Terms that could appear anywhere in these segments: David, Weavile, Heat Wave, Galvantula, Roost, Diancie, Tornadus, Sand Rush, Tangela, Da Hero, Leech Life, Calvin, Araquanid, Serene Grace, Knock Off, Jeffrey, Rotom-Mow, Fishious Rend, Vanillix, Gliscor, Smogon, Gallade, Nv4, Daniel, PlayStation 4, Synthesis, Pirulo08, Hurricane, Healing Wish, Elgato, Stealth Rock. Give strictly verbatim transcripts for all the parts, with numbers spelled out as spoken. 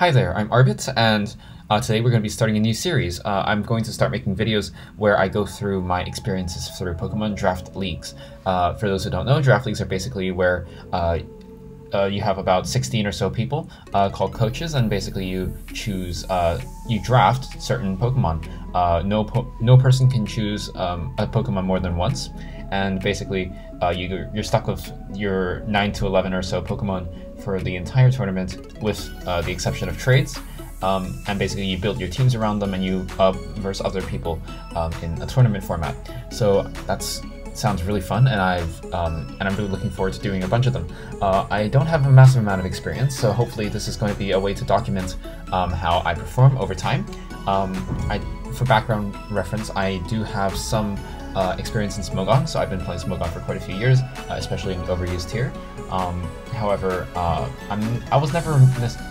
Hi there, I'm Arbit, and uh, today we're going to be starting a new series. Uh, I'm going to start making videos where I go through my experiences through Pokemon Draft Leagues. Uh, for those who don't know, Draft Leagues are basically where uh, uh, you have about sixteen or so people uh, called coaches, and basically you choose, uh, you draft certain Pokemon. Uh, no, po no person can choose um, a Pokemon more than once, and basically uh, you, you're stuck with your nine to eleven or so Pokemon for the entire tournament, with uh, the exception of trades, um, and basically you build your teams around them and you uh, verse other people um, in a tournament format. So that sounds really fun, and I've um, and I'm really looking forward to doing a bunch of them. Uh, I don't have a massive amount of experience, so hopefully this is going to be a way to document um, how I perform over time. Um, I, for background reference, I do have some Uh, experience in Smogon, so I've been playing Smogon for quite a few years, uh, especially in the overused tier. Um, however, uh, I'm, I was never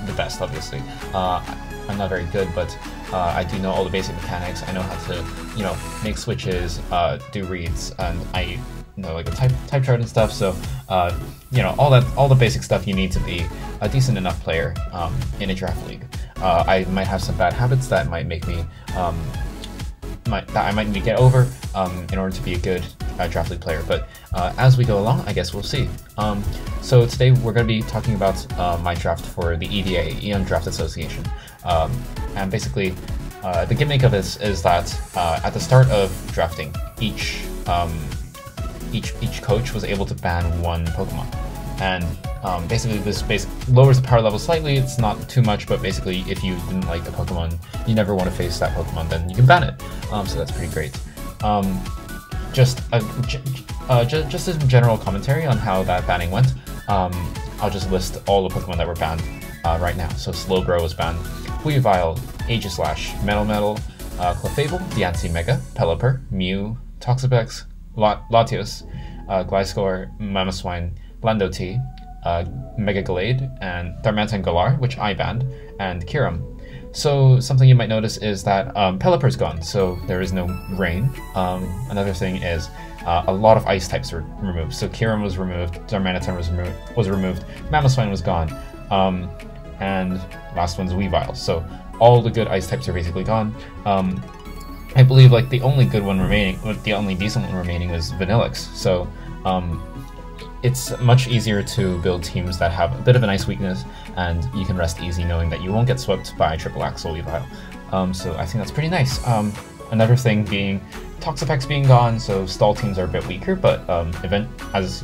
the best, obviously. Uh, I'm not very good, but uh, I do know all the basic mechanics. I know how to, you know, make switches, uh, do reads, and I know like a type type chart and stuff. So, uh, you know, all that, all the basic stuff you need to be a decent enough player um, in a draft league. Uh, I might have some bad habits that might make me. Um, Might, that I might need to get over um, in order to be a good uh, draft league player, but uh, as we go along, I guess we'll see. Um, so today we're going to be talking about uh, my draft for the E D A, Eon Draft Association, um, and basically uh, the gimmick of this is that uh, at the start of drafting, each um, each each coach was able to ban one Pokemon, and um, basically this basic lowers the power level slightly. It's not too much, but basically if you didn't like the Pokemon, you never want to face that Pokemon, then you can ban it. Um, so that's pretty great. Um, just, a, uh, just some general commentary on how that banning went. Um, I'll just list all the Pokemon that were banned uh, right now. So Slowbro was banned, Weavile, Aegislash, Metal Metal, uh, Clefable, Diancie Mega, Pelipper, Mew, Toxapex, Lot Latios, uh, Gliscor, Mamoswine, Landotee, uh, Mega Gallade, and Darmanitan Galar, which I banned, and Kyurem. So something you might notice is that um, Pelipper's gone, so there is no rain. Um, another thing is uh, a lot of ice types were removed. So Kyurem was removed, Darmanitan was removed, was removed, Mamoswine was gone, um, and last one's Weavile. So all the good ice types are basically gone. Um, I believe like the only good one remaining, the only decent one remaining, was Vanillix. So um, it's much easier to build teams that have a bit of an ice weakness, and you can rest easy knowing that you won't get swept by Triple Axel Weavile. Um, so I think that's pretty nice. Um, another thing being Toxapex being gone, so stall teams are a bit weaker, but um, event, as,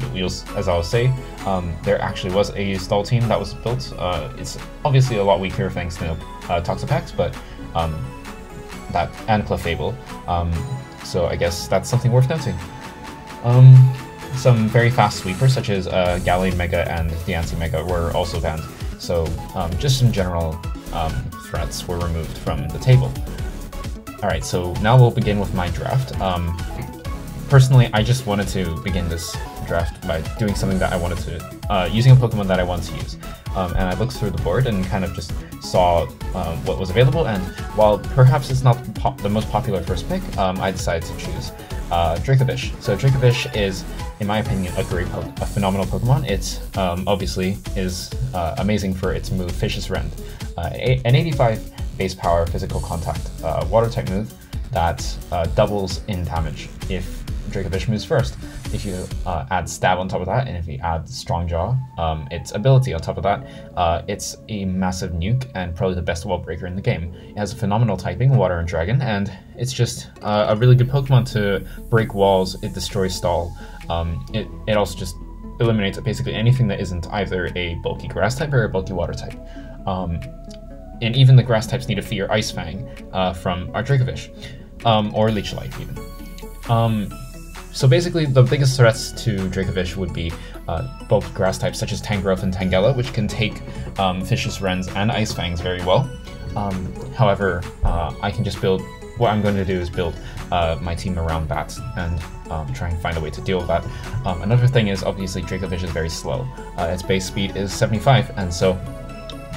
as I'll say, um, there actually was a stall team that was built. Uh, it's obviously a lot weaker thanks to uh, Toxapex, but um, that and Clefable. Um, so I guess that's something worth noting. Um, Some very fast sweepers, such as uh, Gallade Mega and Diancie Mega, were also banned. So um, just some general um, threats were removed from the table. Alright, so now we'll begin with my draft. Um, personally, I just wanted to begin this draft by doing something that I wanted to, uh, using a Pokemon that I wanted to use. Um, and I looked through the board and kind of just saw uh, what was available, and while perhaps it's not pop the most popular first pick, um, I decided to choose uh, Dracovish. So Dracovish is, in my opinion, a great, a phenomenal Pokemon. It's um, obviously is uh, amazing for its move, Fishious Rend, uh, an eighty-five base power physical contact uh, water type move that uh, doubles in damage if Dracovish moves first. If you uh, add Stab on top of that, and if you add Strong Jaw, um, its ability on top of that, uh, it's a massive nuke and probably the best wall breaker in the game. It has a phenomenal typing, Water and Dragon, and it's just uh, a really good Pokemon to break walls. It destroys stall. Um, it, it also just eliminates basically anything that isn't either a bulky grass type or a bulky water type. Um, and even the grass types need to fear Ice Fang uh, from our Dracovish, um, or Leech Life even. Um, So basically, the biggest threats to Dracovish would be uh, both grass types such as Tangrowth and Tangela, which can take um, Fishious Rends and Ice Fangs very well. Um, however, uh, I can just build, what I'm going to do is build uh, my team around that and um, try and find a way to deal with that. Um, another thing is, obviously, Dracovish is very slow. Uh, its base speed is seventy-five, and so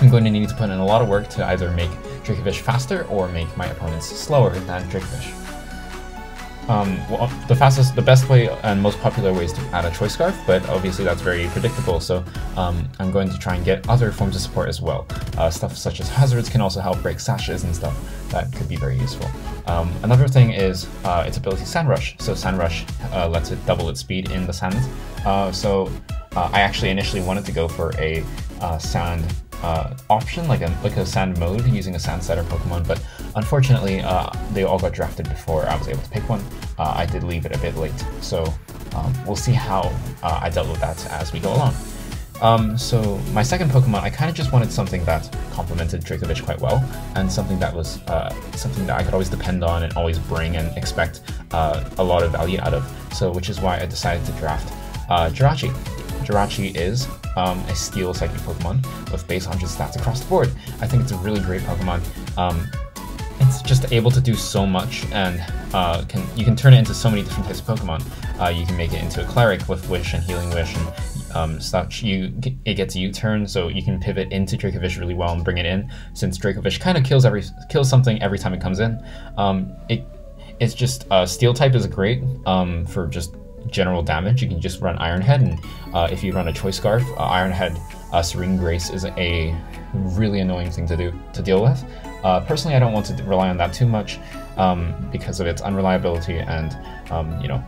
I'm going to need to put in a lot of work to either make Dracovish faster or make my opponents slower than Dracovish. um, well, the fastest, the best way and most popular ways to add a Choice Scarf, but obviously that's very predictable, so um, I'm going to try and get other forms of support as well. Uh, stuff such as hazards can also help break sashes and stuff that could be very useful. Um, another thing is uh, its ability Sand Rush. So Sand Rush uh, lets it double its speed in the sands. Uh, so uh, I actually initially wanted to go for a uh, sand Uh, option, like a, like a sand mode using a sand setter Pokemon, but unfortunately uh, they all got drafted before I was able to pick one. Uh, I did leave it a bit late, so um, we'll see how uh, I dealt with that as we go along. Um, so my second Pokemon, I kind of just wanted something that complemented Dracovish quite well, and something that was uh, something that I could always depend on and always bring and expect uh, a lot of value out of, so which is why I decided to draft uh, Jirachi. Jirachi is um, a steel psychic Pokemon with base one hundred stats across the board. I think it's a really great Pokemon. Um, it's just able to do so much, and uh, can you can turn it into so many different types of Pokemon. Uh, you can make it into a cleric with Wish and Healing Wish and um, such. You it gets a U-turn, so you can pivot into Dracovish really well and bring it in. Since Dracovish kind of kills every kills something every time it comes in, um, it it's just uh, steel type is great um, for just general damage. You can just run Iron Head, and uh, if you run a Choice Scarf, uh, Iron Head uh, Serene Grace is a really annoying thing to do to deal with. Uh, personally, I don't want to rely on that too much um, because of its unreliability, and um, you know,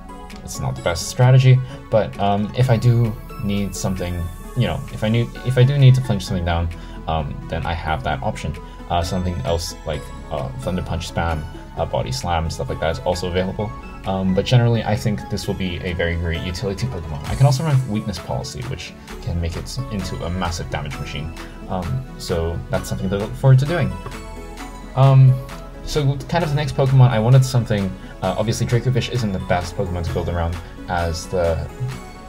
it's not the best strategy. But um, if I do need something, you know, if I need if I do need to flinch something down, um, then I have that option. Uh, something else like uh, Thunder Punch spam, uh, Body Slam, stuff like that is also available. Um, but generally, I think this will be a very great utility Pokemon. I can also run Weakness Policy, which can make it into a massive damage machine. Um, so that's something to look forward to doing. Um, so kind of the next Pokemon, I wanted something... Uh, obviously, Dracovish isn't the best Pokemon to build around, as the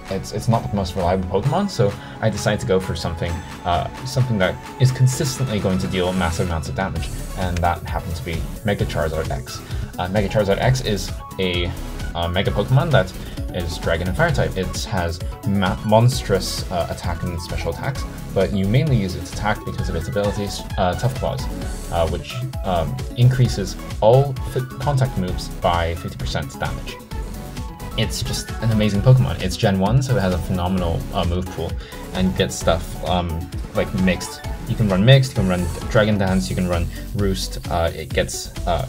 it's, it's not the most reliable Pokemon, so I decided to go for something uh, something that is consistently going to deal massive amounts of damage, and that happens to be Mega Charizard X. Uh, Mega Charizard X is a uh, Mega Pokemon that is Dragon and Fire type. It has ma monstrous uh, attack and special attacks, but you mainly use its attack because of its abilities, uh, Tough Claws, uh, which um, increases all contact moves by fifty percent damage. It's just an amazing Pokemon. It's Gen one, so it has a phenomenal uh, move pool, and gets stuff um, like mixed. You can run mixed, you can run Dragon Dance, you can run Roost. Uh, it gets uh,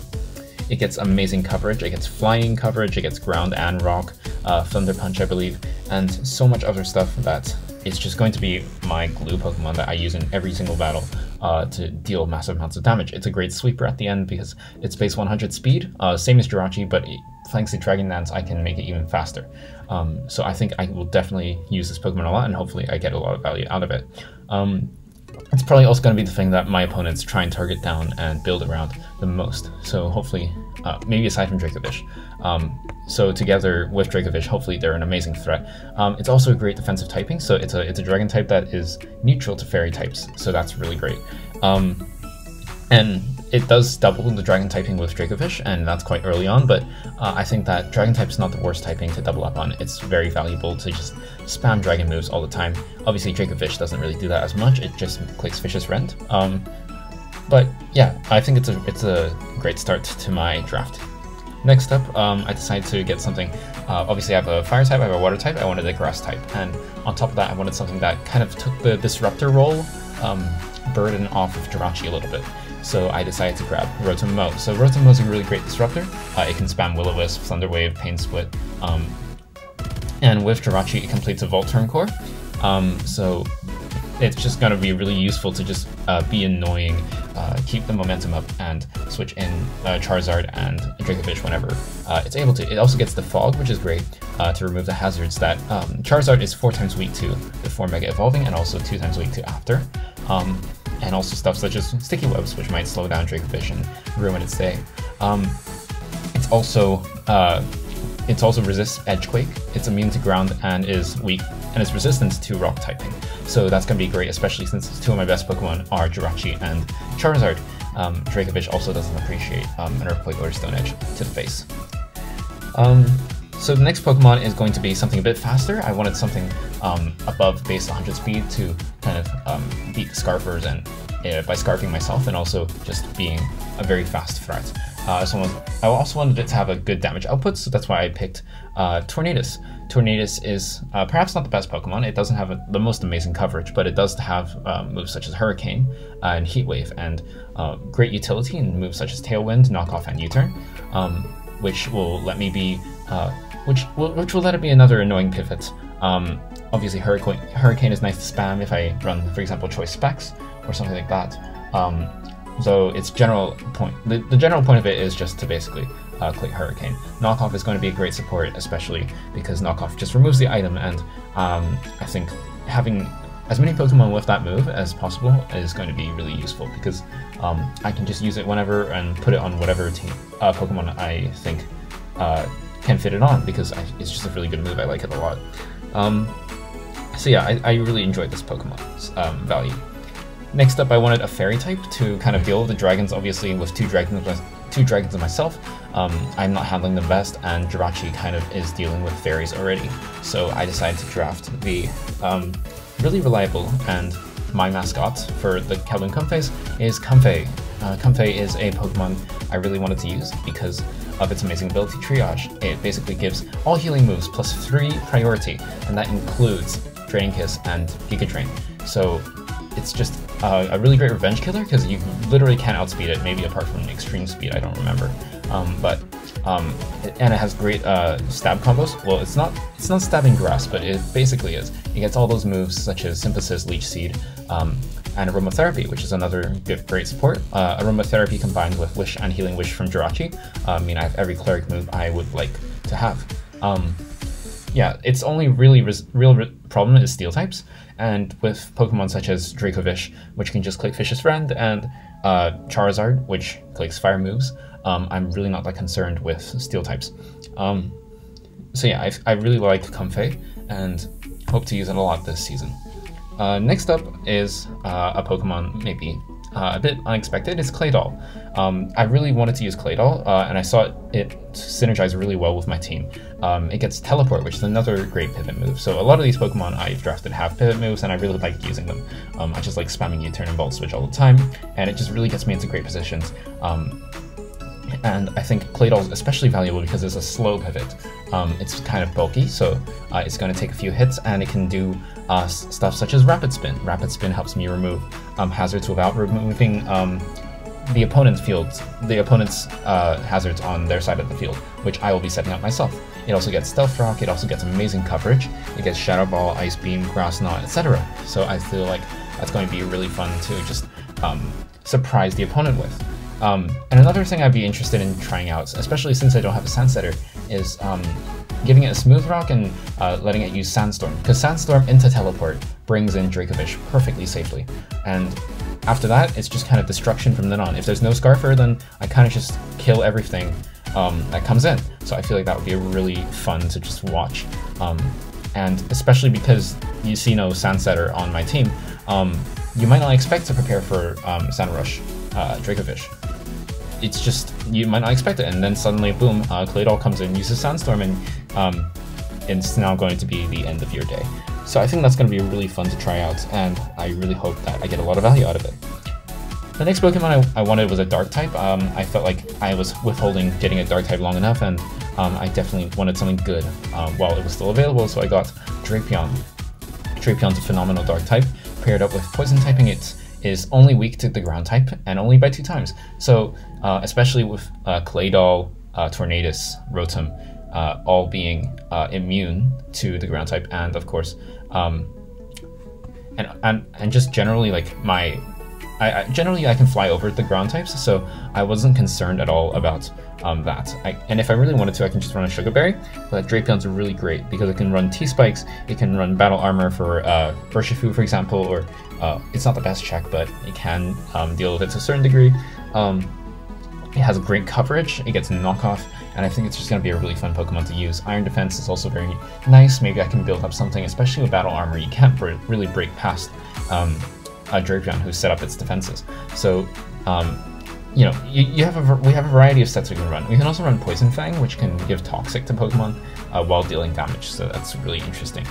It gets amazing coverage, it gets flying coverage, it gets ground and rock, uh, Thunder Punch I believe, and so much other stuff that it's just going to be my glue Pokemon that I use in every single battle uh, to deal massive amounts of damage. It's a great sweeper at the end because it's base one hundred speed, uh, same as Jirachi, but thanks to Dragon Dance I can make it even faster. Um, so I think I will definitely use this Pokemon a lot, and hopefully I get a lot of value out of it. Um, It's probably also going to be the thing that my opponents try and target down and build around the most. So hopefully, uh, maybe aside from Dracovish. Um, so together with Dracovish, hopefully they're an amazing threat. Um, it's also a great defensive typing. So it's a it's a Dragon type that is neutral to Fairy types. So that's really great. Um, and it does double the Dragon typing with Dracovish, and that's quite early on. But uh, I think that Dragon type is not the worst typing to double up on. It's very valuable to just spam Dragon moves all the time. Obviously, Dracovish doesn't really do that as much. It just clicks Fishious Rend. Um, but yeah, I think it's a it's a great start to my draft. Next up, um, I decided to get something. Uh, obviously, I have a Fire type, I have a Water type, I wanted a Grass type, and on top of that, I wanted something that kind of took the disruptor role um, burden off of Jirachi a little bit. So I decided to grab Rotom-Mow. So Rotom-Mow is a really great disruptor. Uh, it can spam Will-O-Wisp, Thunder Wave, Pain Split, um, and with Jirachi it completes a Volt Turn Core. Um, so it's just going to be really useful to just uh, be annoying, uh, keep the momentum up, and switch in uh, Charizard and Dracovish whenever uh, it's able to. It also gets the Fog, which is great, uh, to remove the hazards that um, Charizard is four times weak to before Mega Evolving, and also two times weak to after. Um, and also stuff such as Sticky Webs, which might slow down Dracovish and ruin its day. Um, it's also uh, it's also resists Edgequake. It's immune to ground and is weak and is resistant to rock typing. So that's going to be great, especially since two of my best Pokemon are Jirachi and Charizard. Um, Dracovish also doesn't appreciate um, an Earthquake or Stone Edge to the face. Um, So the next Pokemon is going to be something a bit faster. I wanted something um, above base one hundred speed to kind of um, beat the Scarfers and uh, by scarfing myself and also just being a very fast threat. Uh, someone, I also wanted it to have a good damage output, so that's why I picked uh, Tornadus. Tornadus is uh, perhaps not the best Pokemon. It doesn't have a, the most amazing coverage, but it does have uh, moves such as Hurricane uh, and Heat Wave, and uh, great utility in moves such as Tailwind, Knock Off, and U-Turn, um, which will let me be, uh, which will, which will let it be another annoying pivot. Um, obviously, Hurricane Hurricane is nice to spam if I run, for example, Choice Specs or something like that. Um, So its general point, the, the general point of it is just to basically uh, click Hurricane. Knock Off is going to be a great support, especially because Knock Off just removes the item, and um, I think having as many Pokemon with that move as possible is going to be really useful, because um, I can just use it whenever and put it on whatever team, uh, Pokemon I think uh, can fit it on, because I, it's just a really good move. I like it a lot. Um, so yeah, I, I really enjoyed this Pokemon's um, value. Next up, I wanted a fairy type to kind of deal with the dragons. Obviously, with two dragons, two dragons myself, um, I'm not handling them best, and Jirachi kind of is dealing with fairies already. So I decided to draft the um, really reliable, and my mascot for the Kowloon Comfeys is Comfey. Uh, Comfey is a Pokemon I really wanted to use because of its amazing ability Triage. It basically gives all healing moves plus three priority, and that includes Draining Kiss and Giga Drain. So it's just uh, a really great revenge killer, because you literally can't outspeed it, maybe apart from extreme speed, I don't remember. Um, but um, it, and it has great uh, stab combos. Well, it's not it's not stabbing grass, but it basically is. It gets all those moves such as Synthesis, Leech Seed, um, and Aromatherapy, which is another good, great support. Uh, aromatherapy combined with Wish and Healing Wish from Jirachi. I mean, I have every cleric move I would like to have. Um, yeah, its only really res real re problem is steel types. And with Pokemon such as Dracovish, which can just click Fishious Rend, and uh, Charizard, which clicks fire moves, um, I'm really not that concerned with steel types. Um, so yeah, I, I really like Comfey, and hope to use it a lot this season. Uh, next up is uh, a Pokemon maybe uh, a bit unexpected. It's Claydol. Um, I really wanted to use Claydol, uh, and I saw it, it synergize really well with my team. Um, it gets Teleport, which is another great pivot move. So a lot of these Pokemon I've drafted have pivot moves, and I really like using them. Um, I just like spamming U-Turn and Volt Switch all the time, and it just really gets me into great positions. Um, and I think Claydol is especially valuable because it's a slow pivot. Um, it's kind of bulky, so uh, it's going to take a few hits, and it can do uh, stuff such as Rapid Spin. Rapid Spin helps me remove um, hazards without removing um, the opponent's fields, the opponent's uh, hazards on their side of the field, which I will be setting up myself. It also gets Stealth Rock, it also gets amazing coverage, it gets Shadow Ball, Ice Beam, Grass Knot, et cetera. So I feel like that's going to be really fun to just um, surprise the opponent with. Um, and another thing I'd be interested in trying out, especially since I don't have a Sandsetter, is um, giving it a Smooth Rock and uh, letting it use Sandstorm, because Sandstorm into Teleport brings in Dracovish perfectly safely. And after that, it's just kind of destruction from then on. If there's no Scarfer, then I kind of just kill everything um, that comes in. So I feel like that would be really fun to just watch. Um, and especially because you see no Sandsetter on my team, um, you might not expect to prepare for um, Sand Rush uh, Dracovish. It's just, you might not expect it, and then suddenly, boom, uh, Claydol comes in, uses Sandstorm, and um, it's now going to be the end of your day. So I think that's going to be really fun to try out, and I really hope that I get a lot of value out of it. The next Pokemon I, I wanted was a Dark type. Um, I felt like I was withholding getting a Dark type long enough, and um, I definitely wanted something good uh, while it was still available, so I got Drapion. Drapion's a phenomenal Dark type. Paired up with Poison typing, it is only weak to the Ground type, and only by two times. So uh, especially with uh, Claydol, uh, Tornadus, Rotom, Uh, all being uh, immune to the ground type, and of course, um, and, and and just generally like my, I, I generally I can fly over the ground types, so I wasn't concerned at all about um, that. I, and if I really wanted to, I can just run a Sugar Berry. But Drapion's really great because it can run T Spikes, it can run Battle Armor for uh, Urshifu, for example, or uh, it's not the best check, but it can um, deal with it to a certain degree. Um, it has great coverage. It gets Knock Off. And I think it's just going to be a really fun Pokemon to use. Iron Defense is also very nice. Maybe I can build up something, especially with Battle Armor. You can't br really break past um, a Drapion who set up its defenses. So, um, you know, you, you have a, we have a variety of sets we can run. We can also run Poison Fang, which can give Toxic to Pokemon uh, while dealing damage. So that's really interesting.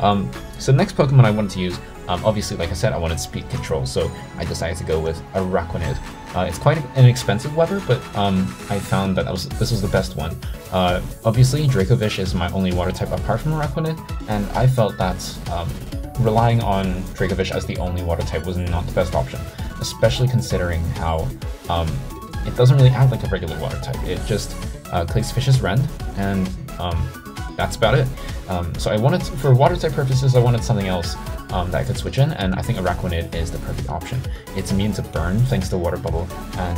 Um, so the next Pokemon I wanted to use Um, obviously, like I said, I wanted speed control, so I decided to go with Araquanid. Uh, it's quite an expensive lever, but um, I found that I was, this was the best one. Uh, obviously, Dracovish is my only water type apart from Araquanid, and I felt that um, relying on Dracovish as the only water type was not the best option, especially considering how um, it doesn't really act like a regular water type. It just uh, clicks Fishious Rend, and um, that's about it. Um, so I wanted, to, for water type purposes, I wanted something else Um, that I could switch in, and I think Araquanid is the perfect option. It's immune to burn thanks to Water Bubble, and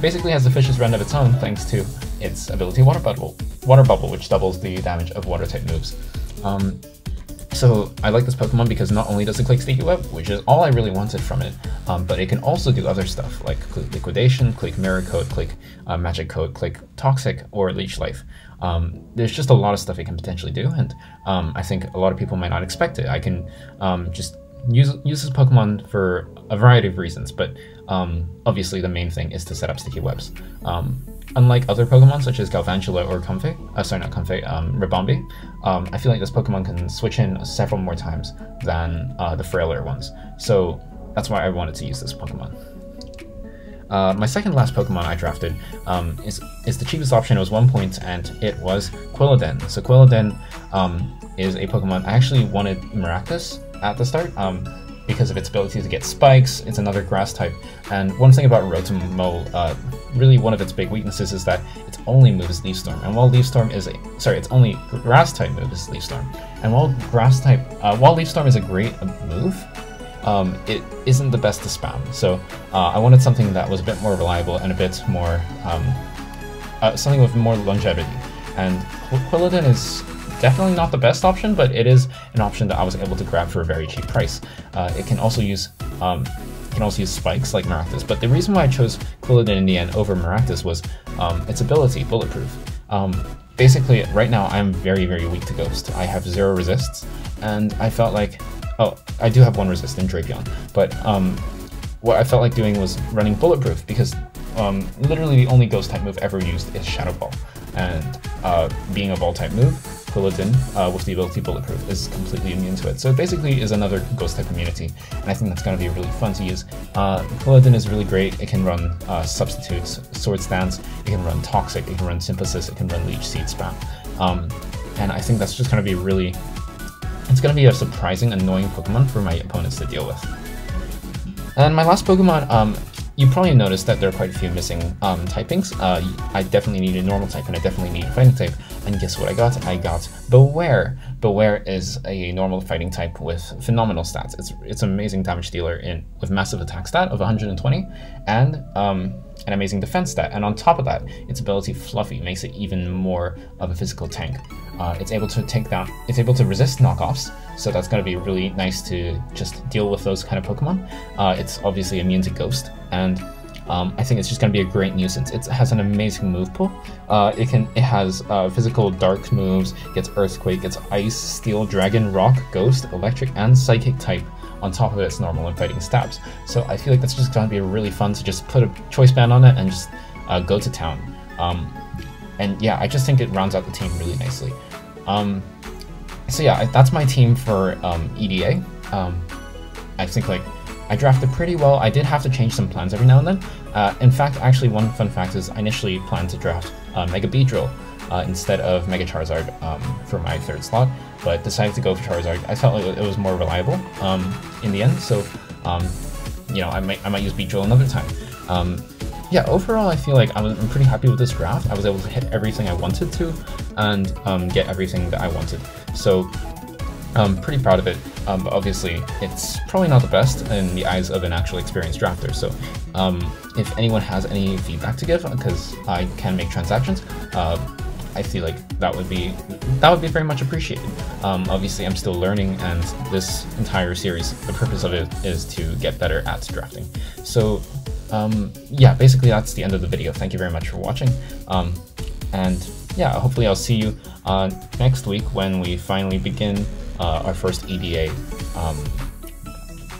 basically has a Fishious Rend of its own thanks to its ability Water Bubble, Water Bubble, which doubles the damage of Water type moves. Um, so I like this Pokemon because not only does it click Sticky Web, which is all I really wanted from it, um, but it can also do other stuff like click Liquidation, click Mirror Coat, click uh, Magic Coat, click Toxic, or Leech Life. Um, there's just a lot of stuff it can potentially do, and um, I think a lot of people might not expect it. I can um, just use, use this Pokemon for a variety of reasons, but um, obviously the main thing is to set up sticky webs. Um, unlike other Pokemon such as Galvantula or Comfey, uh, sorry not Comfey, um, Ribombi, um, I feel like this Pokemon can switch in several more times than uh, the frailer ones, so that's why I wanted to use this Pokemon. Uh, my second last Pokemon I drafted um, is, is the cheapest option. It was one point, and it was Quilladin. So Quilladin um, is a Pokemon I actually wanted Maractus at the start um, because of its ability to get spikes. It's another grass type, and one thing about Rotom-Mow, uh, really one of its big weaknesses is that its only move is Leaf Storm, and while Leaf Storm is a sorry, its only grass type move is Leaf Storm, and while grass type uh, while Leaf Storm is a great move, Um, it isn't the best to spam, so uh, I wanted something that was a bit more reliable and a bit more, um, uh, something with more longevity, and Quilladin is definitely not the best option, but it is an option that I was able to grab for a very cheap price. Uh, it can also use um, it can also use spikes like Maractus, but the reason why I chose Quilladin in the end over Maractus was um, its ability, Bulletproof. Um, basically, right now I'm very, very weak to Ghost. I have zero resists, and I felt like Oh, I do have one resist in Drapion, but um, what I felt like doing was running Bulletproof, because um, literally the only Ghost-type move ever used is Shadow Ball, and uh, being a Ball-type move, Quilladin uh, with the ability Bulletproof is completely immune to it. So it basically is another Ghost-type immunity, and I think that's going to be really fun to use. Uh, Quilladin is really great. It can run uh, Substitutes, Sword Stance, it can run Toxic, it can run Synthesis, it can run Leech Seed Spam, um, and I think that's just going to be really... It's going to be a surprising, annoying Pokemon for my opponents to deal with. And my last Pokemon, um, you probably noticed that there are quite a few missing um, typings. Uh, I definitely need a normal type, and I definitely need a fighting type. And guess what I got? I got Beware. Beware is a normal fighting type with phenomenal stats. It's it's an amazing damage dealer in with massive attack stat of one hundred twenty, and um, an amazing defense stat. And on top of that, its ability Fluffy makes it even more of a physical tank. Uh, it's able to take down. It's able to resist knockoffs, so that's going to be really nice to just deal with those kind of Pokemon. Uh, it's obviously immune to Ghost, and Um, I think it's just going to be a great nuisance. It has an amazing move pool. Uh, it can. It has uh, physical dark moves, gets Earthquake, gets Ice, Steel, Dragon, Rock, Ghost, Electric, and Psychic type on top of its normal and fighting stabs. So I feel like that's just going to be really fun to just put a Choice Band on it and just uh, go to town. Um, and yeah, I just think it rounds out the team really nicely. Um, so yeah, that's my team for um, E D A. Um, I think like... I drafted pretty well. I did have to change some plans every now and then. Uh, in fact, actually one fun fact is I initially planned to draft uh, Mega Beedrill uh, instead of Mega Charizard um, for my third slot, but decided to go for Charizard. I felt like it was more reliable um, in the end, so um, you know, I might, I might use Beedrill another time. Um, yeah, overall I feel like I'm pretty happy with this draft. I was able to hit everything I wanted to, and um, get everything that I wanted. So. I'm pretty proud of it, um, but obviously it's probably not the best in the eyes of an actual experienced drafter, so um, if anyone has any feedback to give, because I can make transactions, uh, I feel like that would be that would be very much appreciated. Um, obviously I'm still learning, and this entire series, the purpose of it is to get better at drafting. So um, yeah, basically that's the end of the video. Thank you very much for watching, um, and yeah, hopefully I'll see you uh, next week when we finally begin Uh, our first E D A um,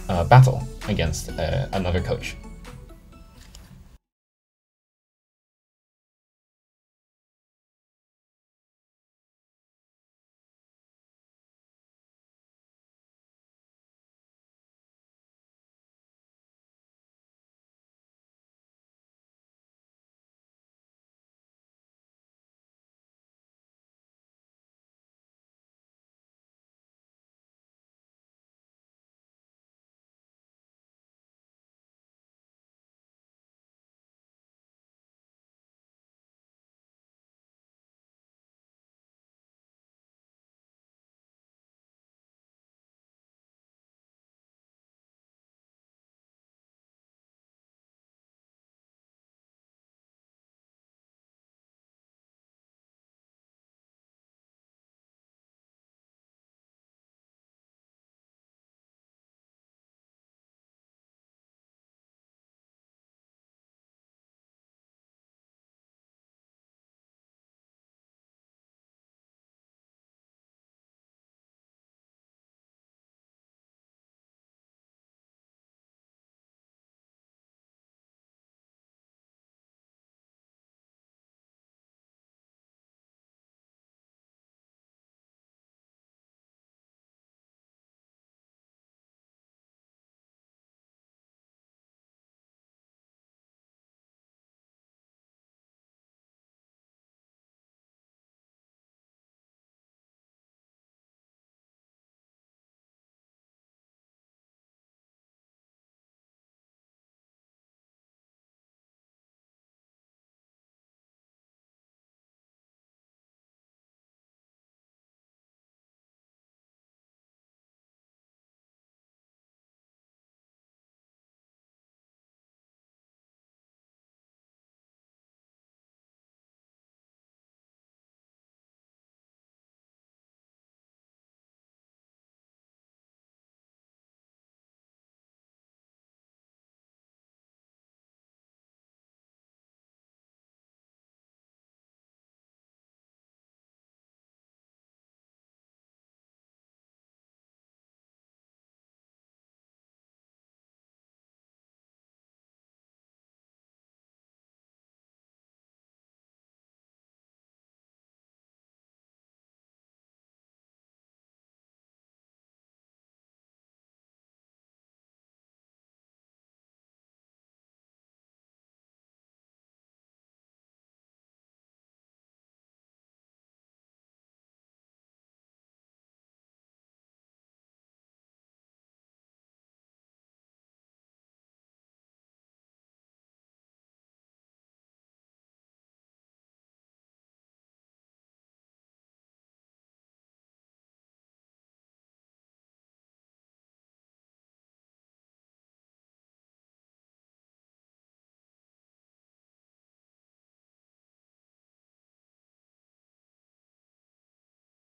uh, battle against uh, another coach.